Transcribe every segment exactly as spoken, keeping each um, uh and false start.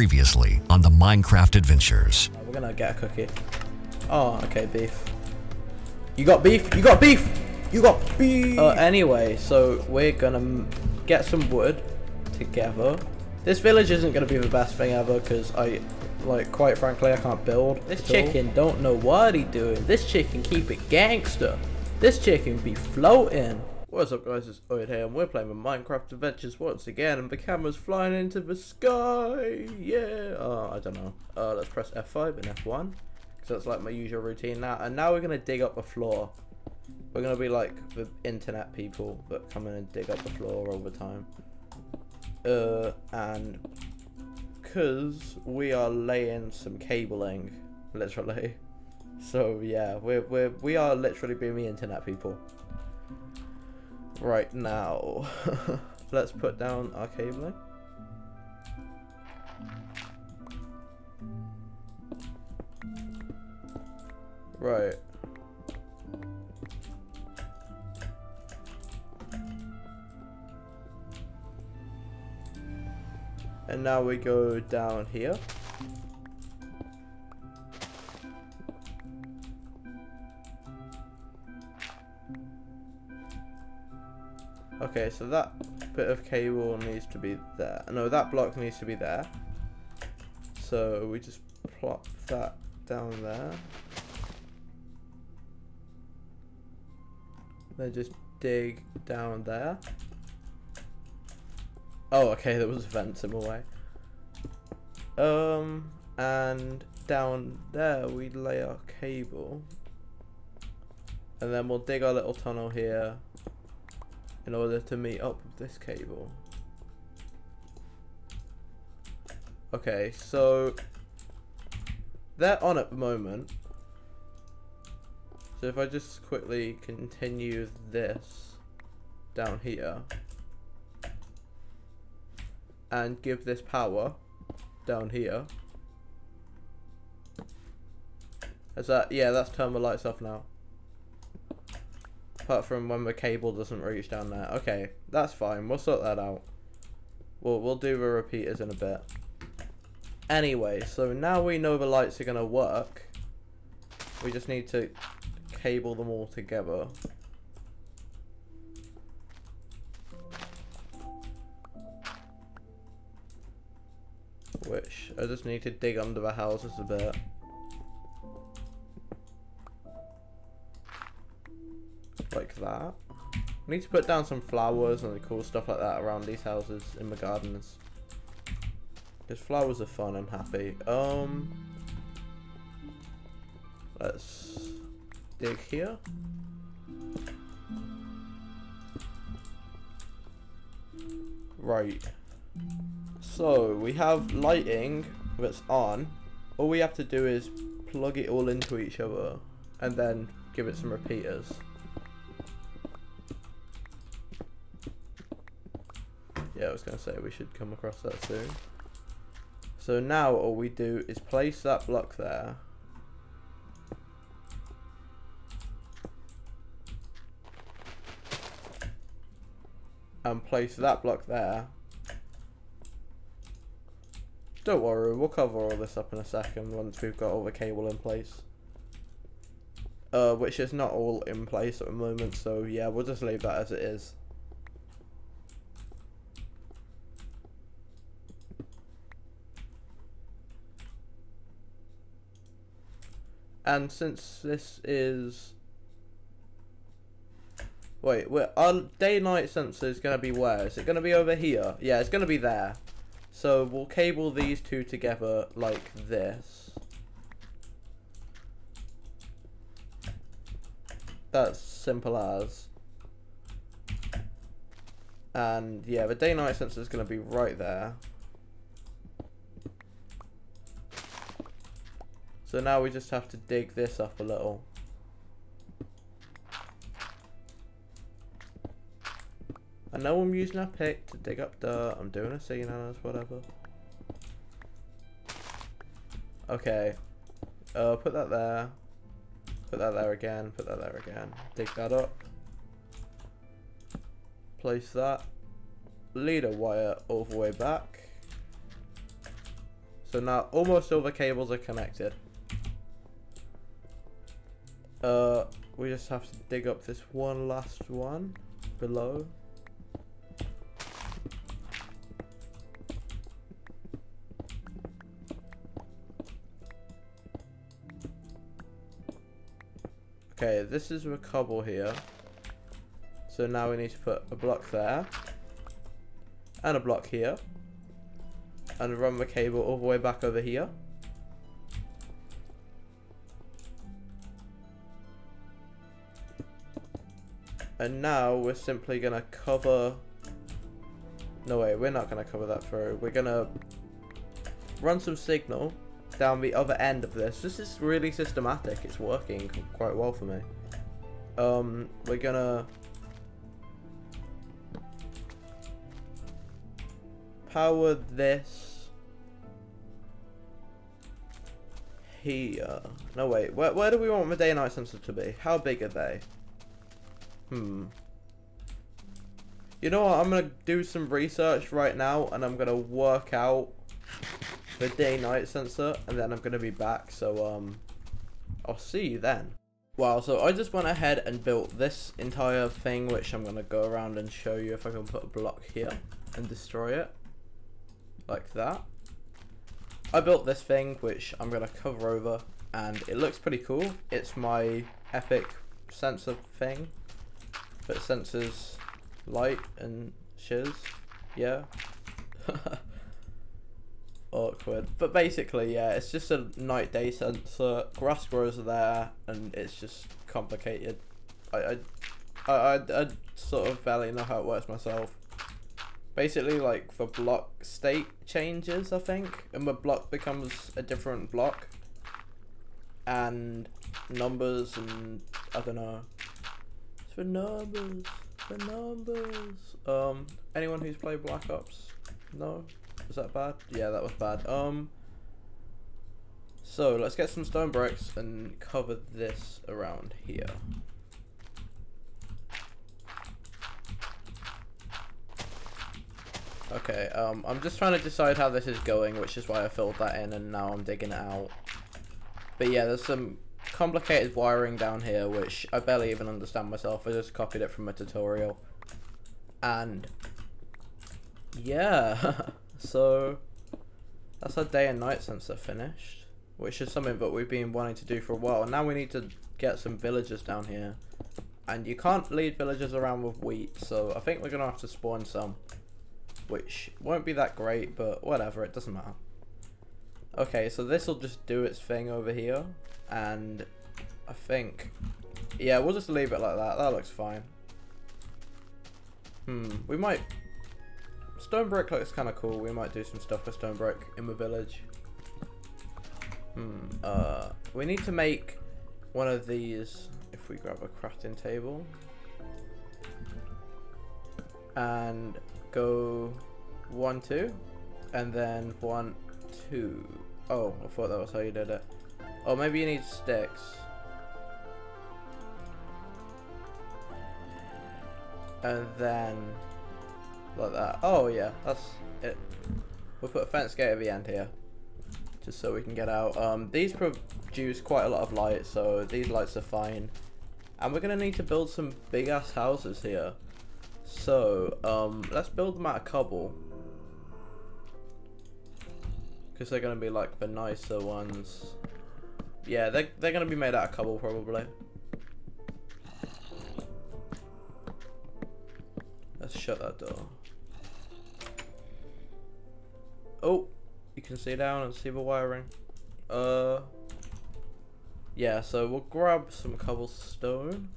previously on the Minecraft Adventures. We're gonna get a cookie. Oh, okay, beef. You got beef? You got beef? You got beef? Uh, anyway, so we're gonna get some wood together. This village isn't gonna be the best thing ever because I, like, quite frankly, I can't build. This chicken don't know what he doing. This chicken keep it gangster. This chicken be floating. What's up, guys? It's Oid here, and we're playing with Minecraft Adventures once again, and the camera's flying into the sky. Yeah. Oh, I don't know. Uh, let's press F five and F one, because that's like my usual routine now. And now we're gonna dig up the floor. We're gonna be like the internet people that come in and dig up the floor all the time. Uh, and because we are laying some cabling, literally. So yeah, we're we're we are literally being the internet people. Right now, let's put down our cabling. Right. And now we go down here. Okay, so that bit of cable needs to be there. No, that block needs to be there. So we just plop that down there. Then just dig down there. Oh, okay, there was vents in the way. Um, and down there we lay our cable. And then we'll dig our little tunnel here in order to meet up with this cable. Okay, so they're on at the moment. So if I just quickly continue this down here and give this power down here. Is that, yeah, that's turned the lights off now. Apart from when the cable doesn't reach down there. Okay, that's fine. We'll sort that out. We'll, we'll do the repeaters in a bit. Anyway, so now we know the lights are going to work. We just need to cable them all together. Which, I just need to dig under the houses a bit. Like that. I need to put down some flowers and cool stuff like that around these houses in the gardens. Because flowers are fun and happy. Um, let's dig here. Right. So we have lighting that's on. All we have to do is plug it all into each other and then give it some repeaters. Yeah, I was going to say we should come across that soon. So now all we do is place that block there. And place that block there. Don't worry, we'll cover all this up in a second once we've got all the cable in place. Uh, which is not all in place at the moment, so yeah, we'll just leave that as it is. And since this is... Wait, we're, our day-night sensor is going to be where? Is it going to be over here? Yeah, it's going to be there. So we'll cable these two together like this. That's simple as. And yeah, the day-night sensor is going to be right there. So now we just have to dig this up a little. I know I'm using a pick to dig up dirt. I'm doing a scene on us, whatever. Okay. Uh, put that there. Put that there again. Put that there again. Dig that up. Place that. Lead a wire all the way back. So now almost all the cables are connected. Uh, we just have to dig up this one last one below. Okay, this is the cobble here. So now we need to put a block there. And a block here. And run the cable all the way back over here. And now we're simply going to cover... No way, we're not going to cover that through. We're going to run some signal down the other end of this. This is really systematic. It's working quite well for me. Um, we're going to... power this here. No, wait. Where, where do we want the day and night sensor to be? How big are they? Hmm. You know what? I'm going to do some research right now, and I'm going to work out the day and night sensor, and then I'm going to be back. So, um, I'll see you then. Wow, so I just went ahead and built this entire thing, which I'm going to go around and show you if I can put a block here and destroy it. Like that. I built this thing which I'm gonna cover over, and it looks pretty cool. It's my epic sensor thing that senses light and shiz. Yeah. Awkward. But basically, yeah, it's just a night day sensor. Grass grows there, and it's just complicated. I I I, I, I sort of barely know how it works myself. Basically, like, the block state changes, I think, and the block becomes a different block, and numbers, and I don't know. It's for numbers, for numbers. Um, anyone who's played Black Ops? No? Was that bad? Yeah, that was bad. Um, so let's get some stone bricks and cover this around here. Okay, um, I'm just trying to decide how this is going, which is why I filled that in, and now I'm digging it out. But yeah, there's some complicated wiring down here, which I barely even understand myself. I just copied it from a tutorial. And, yeah, so that's our day and night sensor finished, which is something that we've been wanting to do for a while. Now we need to get some villagers down here. And you can't lead villagers around with wheat, so I think we're going to have to spawn some. Which won't be that great, but whatever, it doesn't matter. Okay, so this will just do its thing over here, and I think, yeah, we'll just leave it like that. That looks fine. Hmm, we might, stone brick looks kind of cool. We might do some stuff with stone brick in the village. Hmm, uh, we need to make one of these if we grab a crafting table. And... go one, two, and then one, two. Oh, I thought that was how you did it. Oh, maybe you need sticks. And then, like that. Oh, yeah, that's it. We'll put a fence gate at the end here, just so we can get out. Um, these produce quite a lot of light, so these lights are fine. And we're gonna need to build some big-ass houses here. So, um, let's build them out of cobble. Because they're going to be, like, the nicer ones. Yeah, they're, they're going to be made out of cobble, probably. Let's shut that door. Oh, you can see down and see the wiring. Uh, yeah, so we'll grab some cobblestone.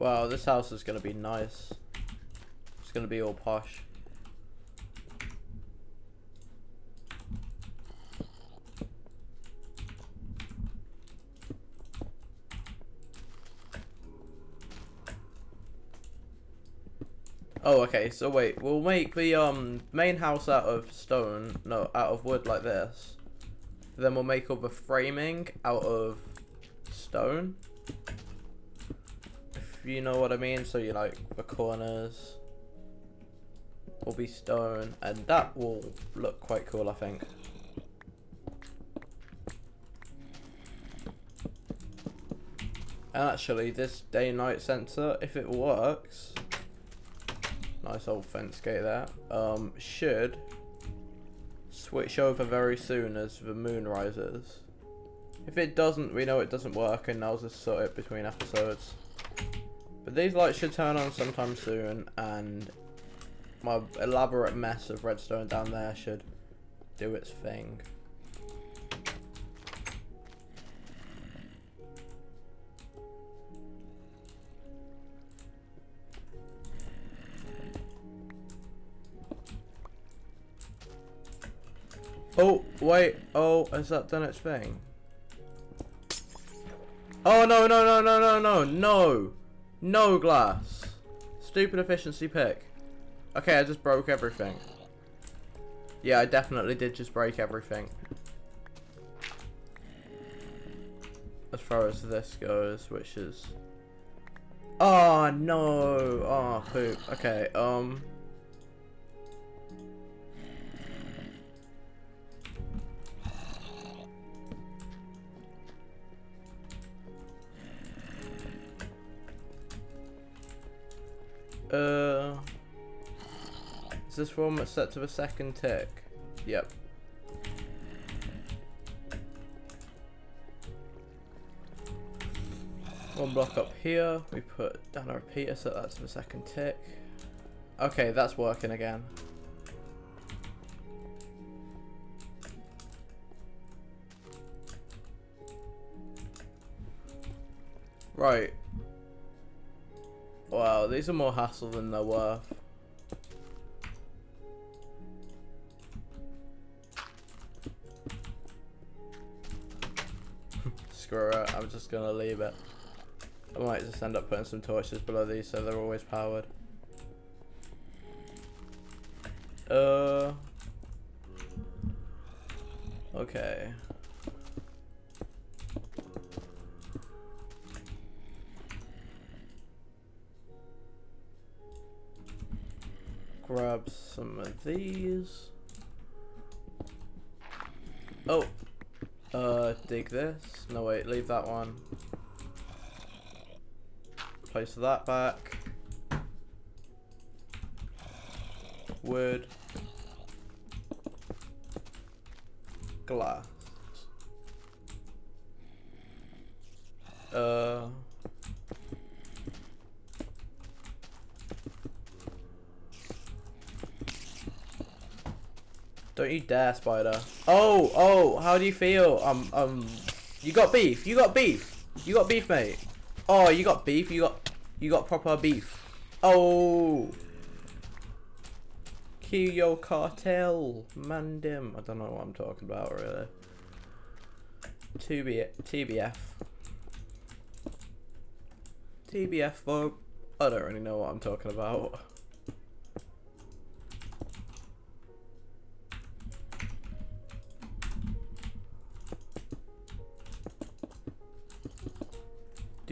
Wow, this house is going to be nice. It's going to be all posh. Oh, okay, so wait, we'll make the um main house out of stone, no, out of wood like this. Then we'll make all the framing out of stone. If you know what I mean, so you like the corners will be stone, and that will look quite cool, I think. And actually, this day-night sensor, if it works, nice old fence gate there, um, should switch over very soon as the moon rises. If it doesn't, we know it doesn't work, and I'll just sort it between episodes. But these lights should turn on sometime soon, and my elaborate mess of redstone down there should do its thing. Oh, wait. Oh, has that done its thing? Oh, no, no, no, no, no, no, no. No glass. Stupid efficiency pick. Okay, I just broke everything. Yeah, I definitely did just break everything. As far as this goes, which is... Oh, no. Oh, poop. Okay, um... Uh, is this one that's set to the second tick? Yep. One block up here. We put down a repeater, set that to the second tick. Okay, that's working again. Right. Wow, these are more hassle than they're worth. Screw it, I'm just gonna leave it. I might just end up putting some torches below these so they're always powered. Uh. Okay. Grab some of these. Oh, uh, dig this. No, wait, leave that one. Place that back. Wood. Glass. Uh. Don't you dare, spider. Oh, oh, how do you feel? Um, um, you got beef, you got beef, you got beef, mate. Oh, you got beef, you got, you got proper beef. Oh. Kill cartel, mandim. I don't know what I'm talking about, really. T B F. T B F, though. I don't really know what I'm talking about.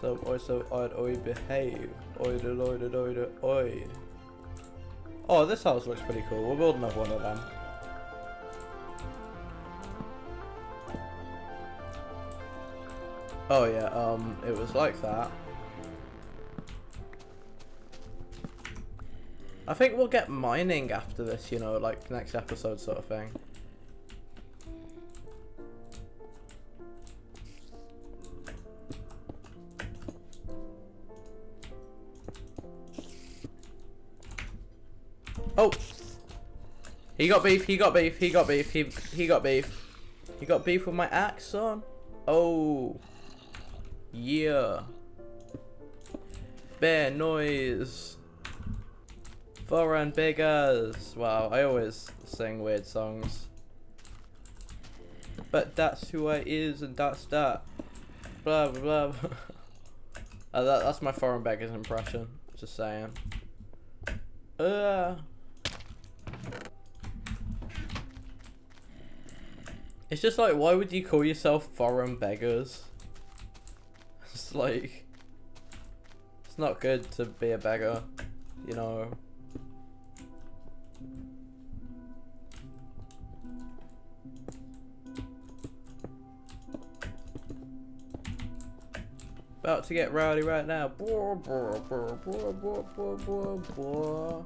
So also I'd oid behave. Oid oid oid oid. Oh, this house looks pretty cool. We'll build another one of them. Oh yeah, um it was like that. I think we'll get mining after this, you know, like next episode sort of thing. Oh, He got beef, he got beef, he got beef, he, he got beef. You got beef with my axe, son? Oh. Yeah. Bear noise. Foreign Beggars. Wow, I always sing weird songs. But that's who I is and that's that. Blah, blah, blah. uh, that, that's my Foreign Beggars impression. Just saying. Uh. It's just like, why would you call yourself Foreign Beggars? It's like, it's not good to be a beggar, you know. About to get rowdy right now. Blah, blah, blah, blah, blah, blah, blah.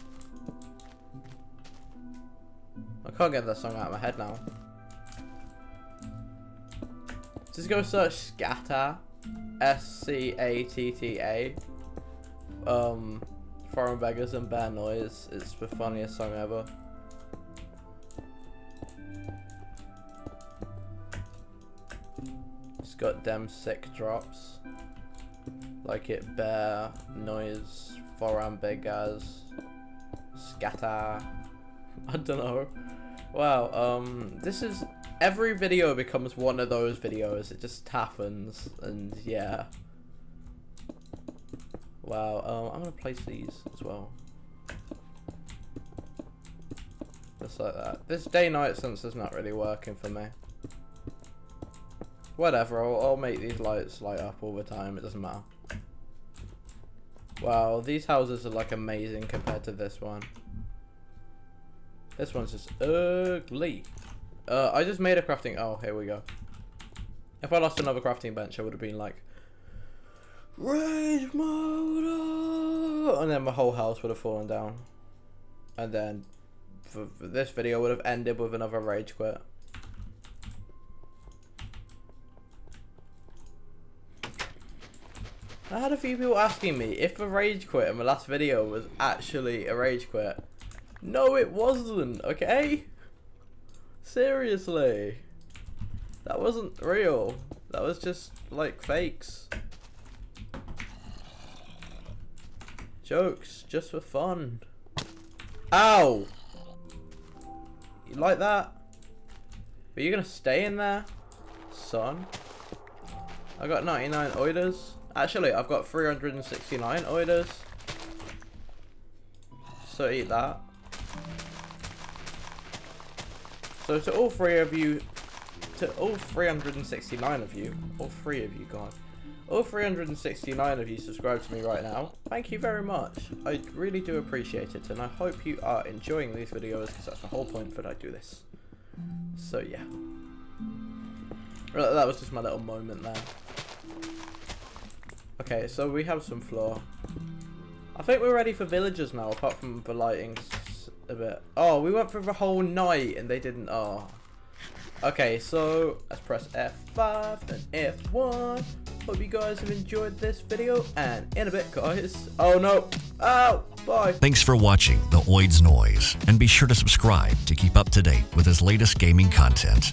I can't get that song out of my head now. Just go search Scatter, S C A T T A, um, Foreign Beggars and Bear Noise. It's the funniest song ever. It's got them sick drops, like it Bear Noise, Foreign Beggars, Scatter, I don't know. Wow, um, this is... Every video becomes one of those videos. It just happens, and yeah. Wow, um, I'm gonna place these as well. Just like that. This day-night sensor's not really working for me. Whatever, I'll, I'll make these lights light up all the time, it doesn't matter. Wow, these houses are like amazing compared to this one. This one's just ugly. Uh, I just made a crafting... Oh, here we go. If I lost another crafting bench, I would have been like... Rage mode! And then my whole house would have fallen down. And then... For, for this video would have ended with another rage quit. I had a few people asking me if the rage quit in my last video was actually a rage quit. No, it wasn't, okay? Seriously, that wasn't real. That was just like fakes, jokes, just for fun. Ow! You like that? Are you gonna stay in there, son? I got ninety-nine oiders. Actually, I've got three hundred sixty-nine oiders. So eat that. So to all three of you, to all three hundred sixty-nine of you, all three of you, God, all three hundred sixty-nine of you subscribe to me right now, thank you very much. I really do appreciate it, and I hope you are enjoying these videos, because that's the whole point that I do this. So yeah. That was just my little moment there. Okay, so we have some floor. I think we're ready for villagers now, apart from the lighting. A bit. Oh, we went for the whole night and they didn't. Oh. Okay, so let's press F five and F one. Hope you guys have enjoyed this video, and in a bit, guys. Oh no. Oh, bye. Thanks for watching The Oid's Noise, and be sure to subscribe to keep up to date with his latest gaming content.